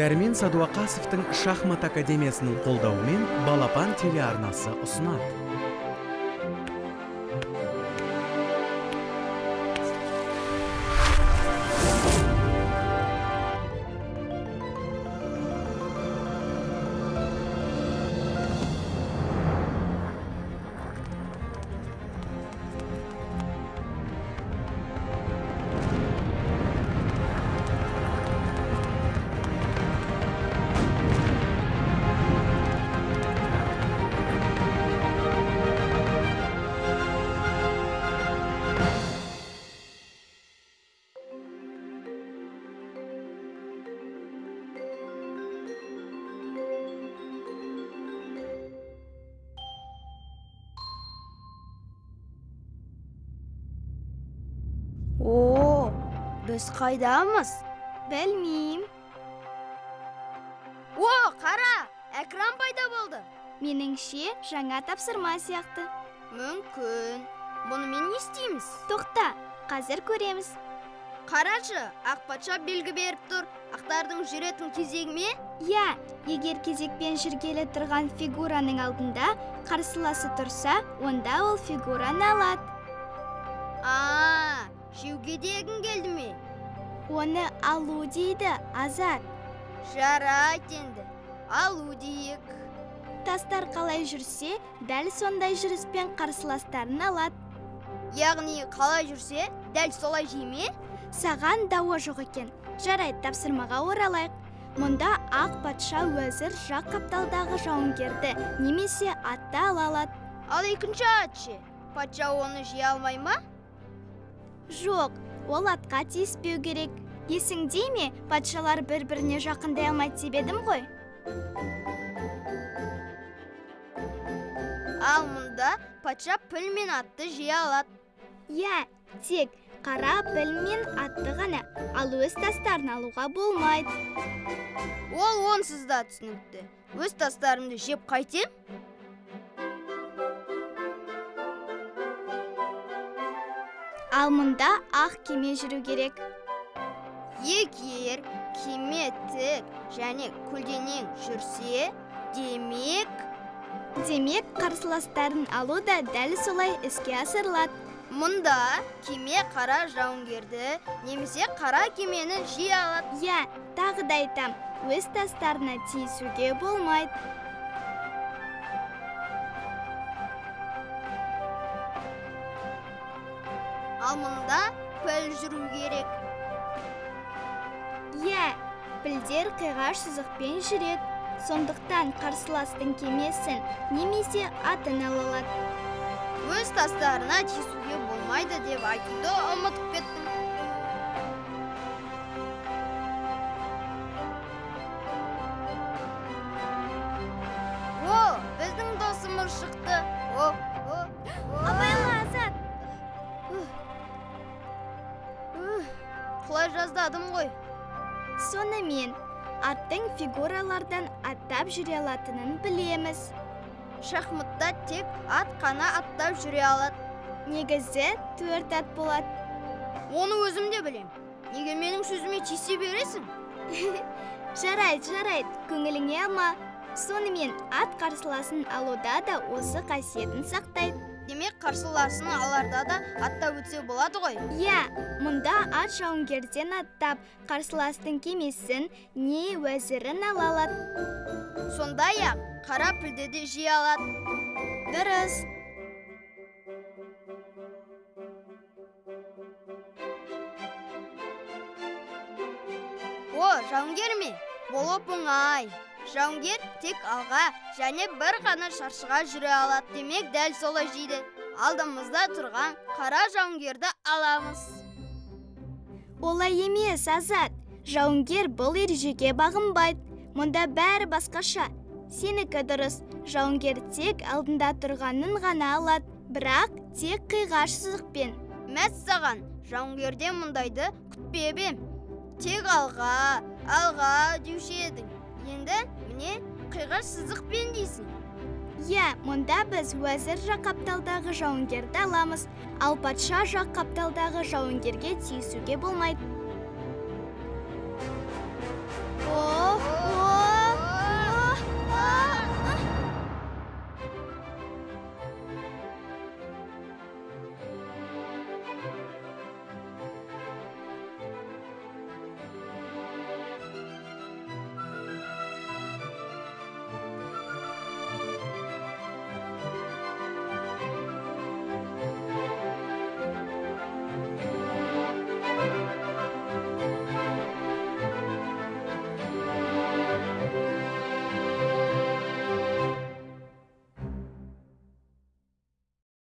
Дәрмен Садуақасовтың Шахмат Академиясының қолдауымен Балапан телеарнасы ұсынады. О, біз қайдамыз? Білмейм. О, қара, әкран пайда болды. Меніңше жаңа тапсырма сияқты. Мүмкін. Бұнымен не істейміз? Тоқта, қазір көреміз. Қарашы, ақ патша белгі беріп тұр. Ақтардың жүретін кезек ме? Иә, егер кезекпен жүргелі тұрған фигураның алдында қарсыласы тұрса, онда ол фигураны алады. Жеуге дегің келді ме? Оны алу дейді, Азар. Жарайды енді, алу дейік. Тастар қалай жүрсе, дәл сондай жүріспен қарсыластарын алады. Яғни қалай жүрсе, дәл солай жеме? Саған дауа жоқ екен. Жарайды, тапсырмаға оралайық. Мұнда ақ патша уәзір жақ қапталдағы жауынгерді немесе атта алады. Ал екінші атшы, патша оны жей алмай ма? Жоқ, ол атқа тиіспеу керек. Есіңдей ме, патшалар бір-біріне жақындай алмай тебедім ғой? Ал мұнда патша піл мен атты жей алады. Иә, тек қара піл мен атты ғана, ал өз тастарын алуға болмайды. Ол онсыз да түсінікті. Өз тастарымды жеп қайтем? Ал мұнда ақ кеме жүру керек. Егер кеме тік және көлденең жүрсе, демек қарсыластарын алу да дәл солай іске асырылады. Мұнда кеме қара жауынгерді немесе қара кемені жей алады. Иә, тағы да айтам, өз тастарына тиісуге болмайды. Ал мұнда піл жүру керек. Иә, пілдер қиғаш сызықпен жүреді, сондықтан қарсыластың кемесін немесе атын алалады. Өз тастарына тиісуге болмайды деп айтуды ұмытып кеттім. О, біздің досымыз шықты. Абайлы, Азат! Құлай жаздадым ғой. Сонымен, аттың фигуралардан аттап жүре алатынын білеміз. Шахматта тек ат қана аттап жүре алады. Негізі 4 ат болады. Оны өзім де білем. Неге менің сөзіме тиісе бересің? Жарайды, көңіліңе алма. Сонымен, ат қарсыласын алуда да осы қасиетін сақтайды. Демек, қарсыласын аларда да атта өтсе болады ғой? Иә, мұнда ат жауынгерден аттап, қарсыластың кемесін не уәзірін алалады. Сондай-ақ, қара пілді де жей алады. Дұрыс. О, жауынгер ме? Болып оңай. Жауынгер тек алға және бір ғана шаршыға жүре алады. Демек, дәл солай жейді. Алдымызда тұрған қара жауынгерді аламыз. Олай емес, Азат. Жауынгер бұл ережеге бағынбайды. Мұнда бәрі басқаша. Сенікі дұрыс. Жауынгер тек алдында тұрғанын ғана алады. Бірақ тек қиғаш сызықпен. Мәссаған, жауынгерден мұндайды күтпебем. Тек алға деуші едің. Енді, міне, қиғаш сызықпен дейсің. Иә, мұнда біз уәзір жақ қапталдағы жауынгерді аламыз, ал патша жақ қапталдағы жауынгерге тиісуге болмайды.